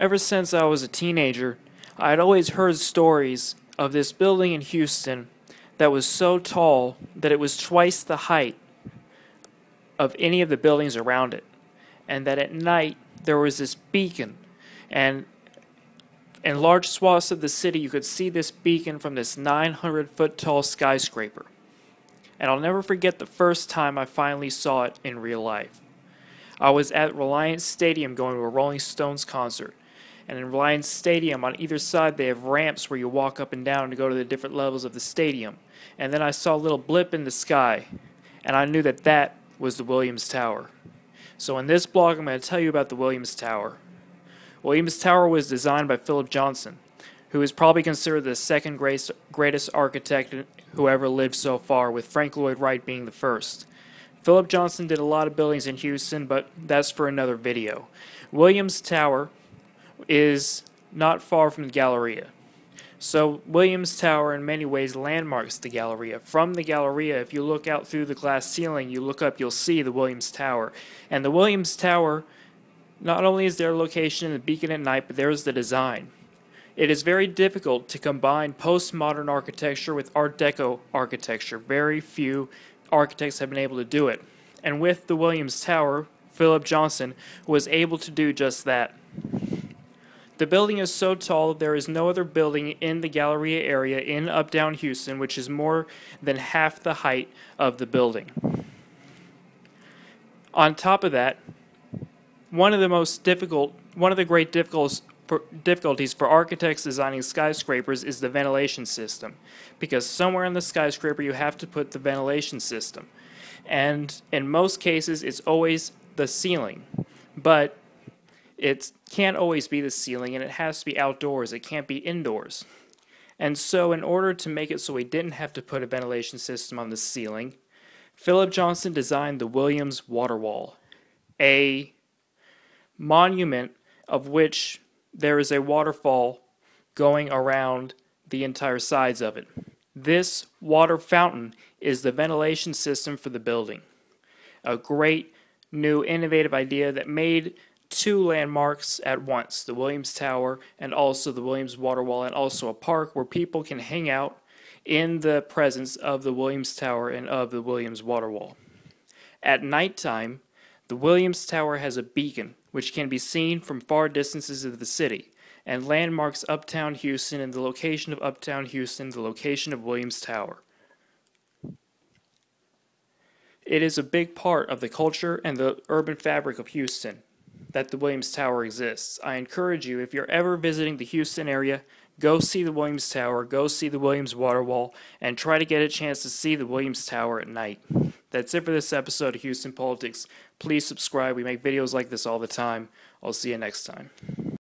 Ever since I was a teenager, I had always heard stories of this building in Houston that was so tall that it was twice the height of any of the buildings around it, and that at night there was this beacon, and in large swaths of the city you could see this beacon from this 900-foot tall skyscraper. And I'll never forget the first time I finally saw it in real life. I was at Reliant Stadium going to a Rolling Stones concert. And in Reliant Stadium, on either side, they have ramps where you walk up and down to go to the different levels of the stadium. And then I saw a little blip in the sky, and I knew that that was the Williams Tower. So in this blog, I'm going to tell you about the Williams Tower. Williams Tower was designed by Philip Johnson, who is probably considered the second greatest architect who ever lived so far, with Frank Lloyd Wright being the first. Philip Johnson did a lot of buildings in Houston, but that's for another video. Williams Tower is not far from the Galleria. So Williams Tower in many ways landmarks the Galleria. From the Galleria, if you look out through the glass ceiling, you look up, you'll see the Williams Tower. And the Williams Tower, not only is their location in the beacon at night, but there's the design. It is very difficult to combine postmodern architecture with Art Deco architecture. Very few architects have been able to do it. And with the Williams Tower, Philip Johnson was able to do just that. The building is so tall there is no other building in the Galleria area in Uptown Houston which is more than half the height of the building. On top of that, one of the great difficulties for architects designing skyscrapers is the ventilation system, because somewhere in the skyscraper you have to put the ventilation system, and in most cases it's always the ceiling, but it can't always be the ceiling, and it has to be outdoors. It can't be indoors. And so in order to make it so we didn't have to put a ventilation system on the ceiling, Philip Johnson designed the Williams Waterwall, a monument of which there is a waterfall going around the entire sides of it. This water fountain is the ventilation system for the building. A great, new, innovative idea that made two landmarks at once, the Williams Tower and also the Williams Waterwall, and also a park where people can hang out in the presence of the Williams Tower and of the Williams Waterwall. At nighttime, the Williams Tower has a beacon which can be seen from far distances of the city and landmarks Uptown Houston and the location of Uptown Houston, the location of Williams Tower. It is a big part of the culture and the urban fabric of Houston that the Williams Tower exists. I encourage you, if you're ever visiting the Houston area, go see the Williams Tower, go see the Williams Waterwall, and try to get a chance to see the Williams Tower at night. That's it for this episode of Houston Politics. Please subscribe. We make videos like this all the time. I'll see you next time.